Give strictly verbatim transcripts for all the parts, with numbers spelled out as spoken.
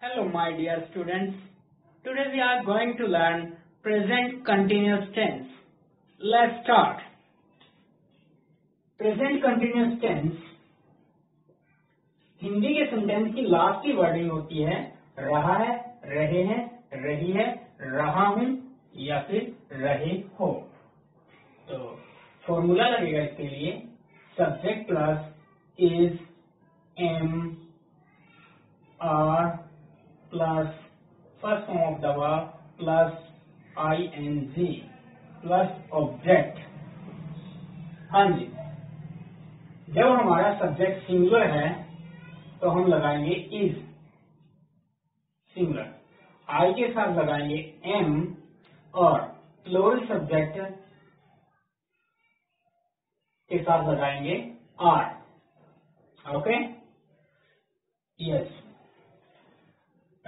Hello my dear students, today we are going to learn present continuous tense. Let's start. Present continuous tense Hindi के sentence की last की wording होती है रहा है, रहे हैं, रही है, रहा हूं या फिर रहे हो। तो फॉर्मूला लगेगा इसके लिए subject plus is am are plus first form of the verb plus I N G plus object. हाँ जी, जब हमारा सब्जेक्ट सिंगुलर है तो हम लगाएंगे इज सिंगुलर, आई के साथ लगाएंगे एम, और प्लूरल सब्जेक्ट के साथ लगाएंगे are. Okay, yes,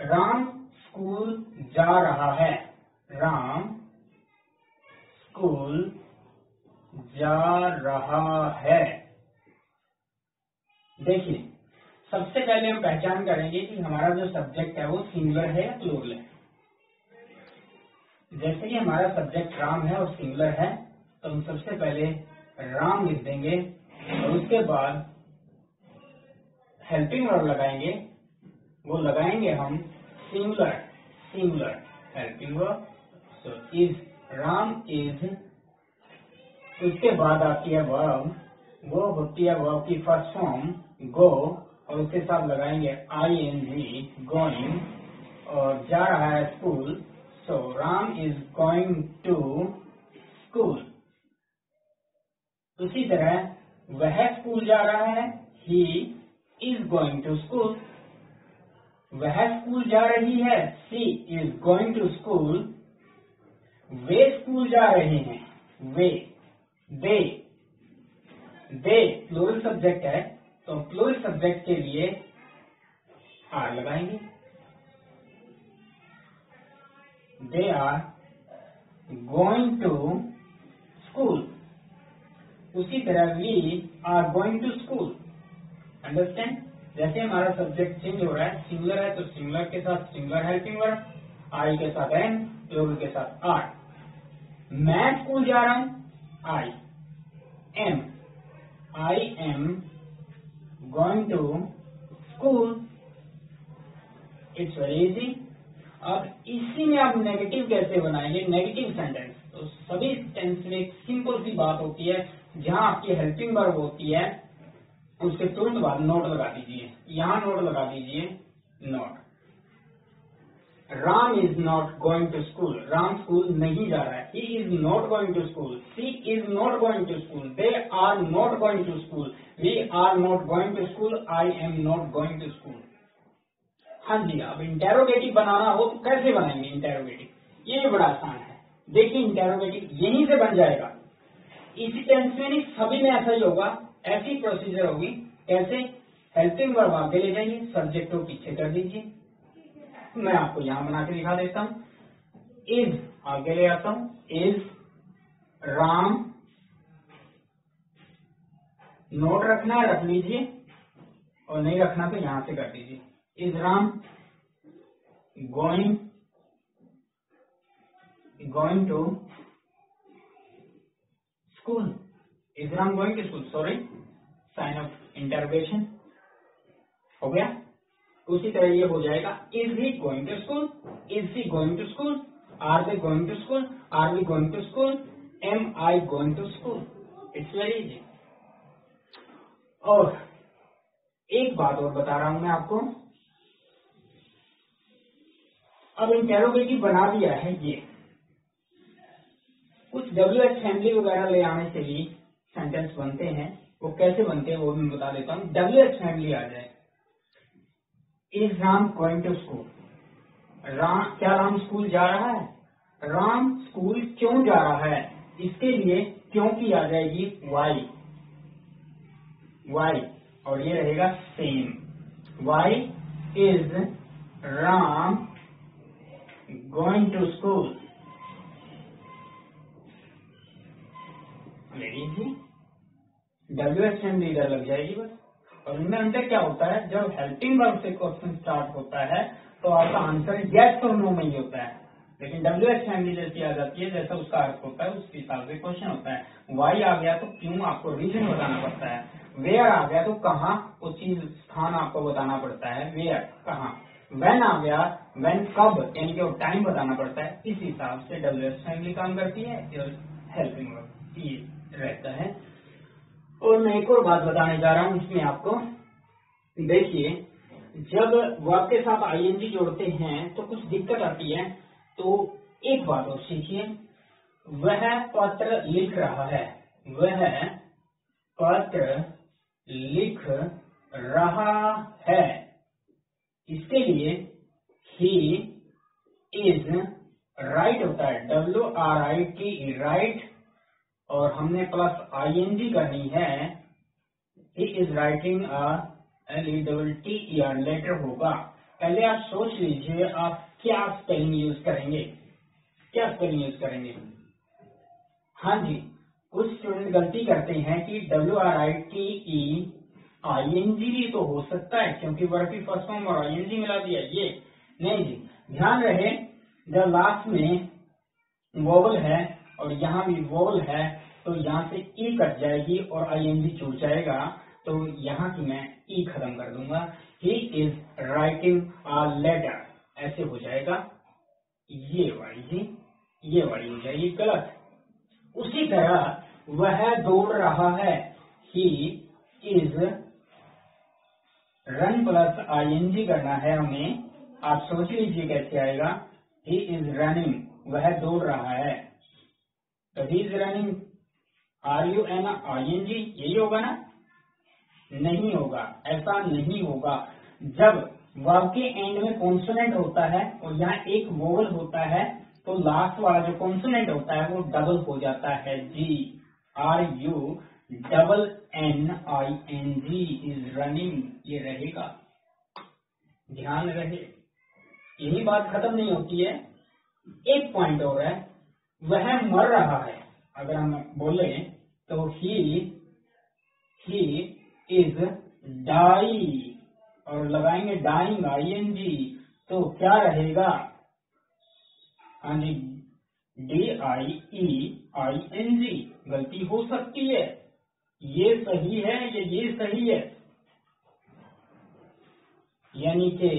Ram school जा रहा है, राम स्कूल जा रहा है। देखिए, सबसे पहले हम पहचान करेंगे कि हमारा जो सब्जेक्ट है वो सिंगुलर है या प्लूरल है। जैसे कि हमारा सब्जेक्ट राम है और सिंगुलर है, तो हम सबसे पहले राम लिख देंगे और उसके बाद हेल्पिंग वर्ब लगाएंगे। वो लगाएंगे हम singular singular helping verb, so is Ram is. उसके बाद आती है वर्ब, वो होती है वर्ब की फर्स्ट फॉर्म गो, और उसके साथ लगाएंगे आई एन जी गोइंग, और जा रहा है school, so Ram is going to school. उसी तरह वह स्कूल जा रहा है, he is going to school, वह स्कूल जा रही है, she is going to school, वे स्कूल जा रहे हैं, वे, दे, दे प्लूरल सब्जेक्ट है तो प्लूरल सब्जेक्ट के लिए आर लगाएंगे, they are going to school. उसी तरह we are going to school. Understand, जैसे हमारा सब्जेक्ट चेंज हो रहा है, सिंगुलर है तो सिंगुलर के साथ सिंगुलर हेल्पिंग वर्ब, आई के साथ एन, प्लूरल के साथ आर। मैं स्कूल जा रहा हूं, I am, I am going to school. It's very easy. अब इसी में आप नेगेटिव कैसे बनाएंगे, नेगेटिव सेंटेंस। तो सभी टेंस में एक सिंपल सी बात होती है, जहां आपकी हेल्पिंग वर्ब होती है उसके तुरंत बाद नोट लगा दीजिए, यहाँ नोट लगा दीजिए note. Ram is not going to school, Ram school नहीं जा रहा है, he is not going to school, she is not going to school, they are not going to school, we are not going to school, I am not going to school. हाँ जी, अब interrogative बनाना हो तो कैसे बनाएंगे interrogative, ये बड़ा आसान है। देखिए, इंटेरोगेटिव यहीं से बन जाएगा, इसी टेंस में नहीं सभी में ऐसा ही होगा, ऐसी प्रोसीजर होगी। कैसे, हेल्पिंग वर्ब आगे ले जाइए, सब्जेक्ट को पीछे कर दीजिए। मैं आपको यहाँ बना के दिखा देता हूँ, इज आगे ले आता हूँ, इज राम, नोट रखना है रख लीजिए और नहीं रखना तो यहाँ से कर दीजिए, is Ram going going to school, is Ram going to school, sorry sign of interrogation हो गया। उसी तरह ये हो जाएगा, is he going to school, is he going to school, are they going to school, are we going to school, am I going to school. It's very easy. और एक बात और बता रहा हूं मैं आपको, अब इंटरोगेटिव बना दिया है, ये कुछ डब्ल्यू एच फैमिली वगैरह ले आने से भी सेंटेंस बनते हैं। वो कैसे बनते हैं वो भी बता देता हूँ। डब्ल्यू एच फैमिली आ जाए, is Ram going to school, Ram, क्या राम स्कूल जा रहा है, राम स्कूल क्यों जा रहा है, इसके लिए क्यों की आ जाएगी वाई, वाई, और ये रहेगा same, why is Ram going to school. W H M leader लग जाएगी बस। और इनमें अंतर क्या होता है, जब हेल्पिंग वर्ब से क्वेश्चन स्टार्ट होता है तो आपका आंसर येस और नो में ही होता है। लेकिन डब्ल्यू एच फैमिली जैसी आ जाती है, जैसा उसका अर्थ होता है उसके हिसाब से क्वेश्चन होता है। वाई आ गया तो क्यों आपको रीजन बताना पड़ता है, वेयर आ गया तो कहाँ वो चीज स्थान आपको बताना पड़ता है, वेयर कहाँ, व्हेन आ गया व्हेन कब यानी कि वो टाइम बताना पड़ता है। इस हिसाब से डब्ल्यू एच फैमिली काम करती है और हेल्पिंग वर्ब ये रहता है। और मैं एक और बात बताने जा रहा हूँ इसमें आपको, देखिए जब वर्ब के साथ आईएनजी जोड़ते हैं तो कुछ दिक्कत आती है। तो एक बात और सीखिए, वह पत्र लिख रहा है, वह पत्र लिख रहा है, इसके लिए ही इज राइट होता है, W R I T right, और हमने प्लस आईएनजी करनी है, he is writing a L E double T E R letter होगा। पहले आप सोच लीजिए आप क्या स्पेलिंग यूज करेंगे, क्या स्पेलिंग यूज करेंगे। हाँ जी, कुछ स्टूडेंट गलती करते हैं कि W R I T E I N G भी तो हो सकता है क्योंकि वर्ब की फर्स्ट फॉर्म और आई एन जी मिला दिया ये, नहीं जी ध्यान रहे जब लास्ट में वोवल है और यहाँ भी वोवल है तो यहाँ से ई कट जाएगी और आई एन जी छूट जाएगा, तो यहाँ की मैं ई खत्म कर दूंगा, he is writing a letter ऐसे हो जाएगा, ये वाली जी ये वाली हो जाएगी गलत। उसी तरह वह दौड़ रहा है, he is run plus I N G करना है हमें, आप सोच लीजिए कैसे आएगा, ही इज रनिंग वह दौड़ रहा है, तो he is running R U N I N G यही होगा ना, नहीं होगा, ऐसा नहीं होगा। जब वर्ब के एंड में कॉन्सोनेंट होता है और यहाँ एक वोवल होता है तो लास्ट वाला जो कॉन्सोनेंट होता है वो डबल हो जाता है जी, R U double N I N G is running ये रहेगा, ध्यान रहे। यही बात खत्म नहीं होती है, एक पॉइंट और है, वह मर रहा है, अगर हम बोले तो ही ही इज डाई और लगाएंगे डाइंग आई एन जी तो क्या रहेगा, हाँ G D I E I N जी, गलती हो सकती है, ये सही है या ये सही है, यानी कि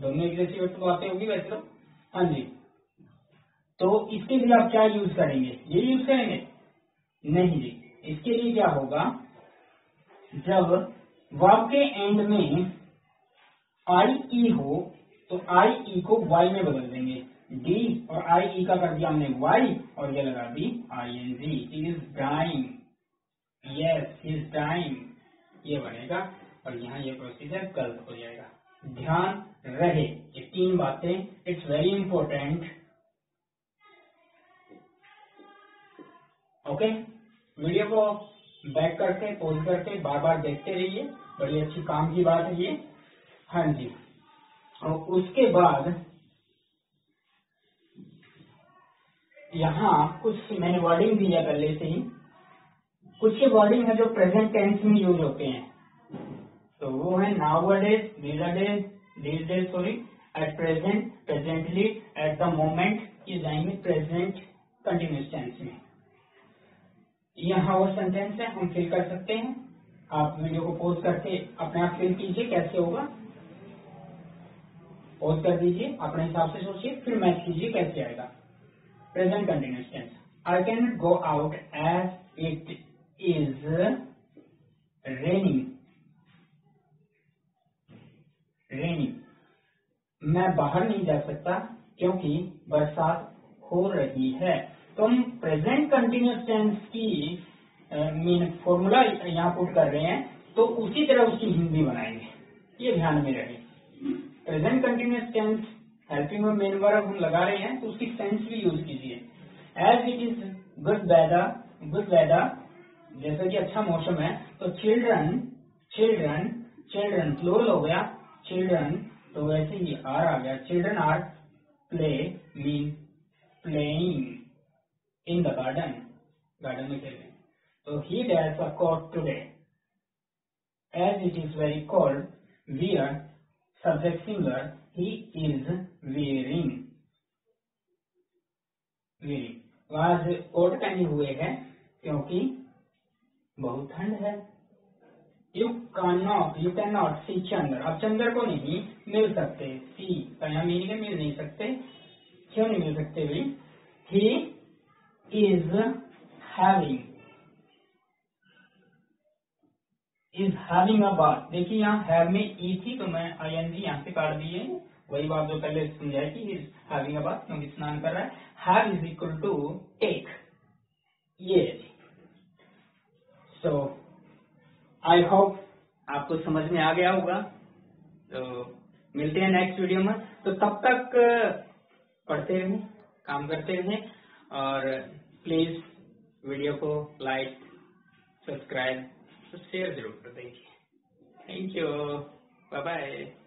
दोनों एक जैसी वक्त बातें होगी वैसे तो, हाँ जी। तो इसके लिए आप क्या यूज करेंगे, ये यूज करेंगे नहीं जी, इसके लिए क्या होगा जब वर्ब के एंड में आई ई हो तो आई ई को वाई में बदल देंगे, डी और आई ई का कर दिया हमने वाई और ये लगा दी I N G, is dying yes is dying ये बनेगा और यहाँ ये प्रोसीजर गलत हो जाएगा, ध्यान रहे ये तीन बातें, it's very important. Okay, video को बैक करके पॉज करके बार बार देखते रहिए, बड़ी अच्छी काम की बात है ये, हाँ जी। और उसके बाद यहाँ कुछ मैंने वर्डिंग दी है पहले से ही, कुछ वर्डिंग है जो प्रेजेंट टेंस में यूज होते हैं, तो वो है nowadays, these days, these days sorry, at present, presently, at the moment, ये जाएंगे प्रेजेंट कंटिन्यूस टेंस में। यहाँ वो सेंटेंस है हम फिल कर सकते हैं, आप वीडियो को पॉज करके अपने आप फिल कीजिए कैसे होगा, पॉज कर दीजिए अपने हिसाब से सोचिए फिर मैच कीजिए कैसे आएगा। Present continuous tense, I can not go out as it is raining, raining मैं बाहर नहीं जा सकता क्योंकि बरसात हो रही है। तो हम प्रेजेंट कंटिन्यूस टेंस की मीन फॉर्मूला यहाँ पुट कर रहे हैं तो उसी तरह उसकी हिंदी बनाएंगे, ये ध्यान में रहे। Present continuous tense helping verb main verb हम लगा रहे हैं तो उसकी सेंस भी यूज कीजिए। As it is good weather, good weather जैसा कि अच्छा मौसम है, तो चिल्ड्रन चिल्ड्रन चिल्ड्रन प्लूरल हो गया चिल्ड्रन, तो वैसे ही आर आ गया, children are play mean playing in the garden, garden में खेल रहे हैं, तो he dash a coat today, as it is very cold, we are subject singular, he is wearing, wearing. वह कोट पहने हुए है क्योंकि बहुत ठंड है। You can not you can not see Chandra, आप चंद्र को नहीं मिल सकते। सी पहला मीनिंग है मिल नहीं सकते, क्यों नहीं मिल सकते भी? He is having, is having a bath. देखिए यहाँ हैव में ई थी तो मैं आई एन जी यहाँ से काट दिए, वही बात जो पहले समझाई थी, इज हैविंग अ बाथ क्योंकि स्नान कर रहा है। Have is equal to take, ये सो आई होप आपको समझ में आ गया होगा। तो मिलते हैं नेक्स्ट वीडियो में, तो तब तक पढ़ते रहें, काम करते रहें और प्लीज वीडियो को लाइक सब्सक्राइब शेयर जरूर कर देंगे। Thank you, bye bye.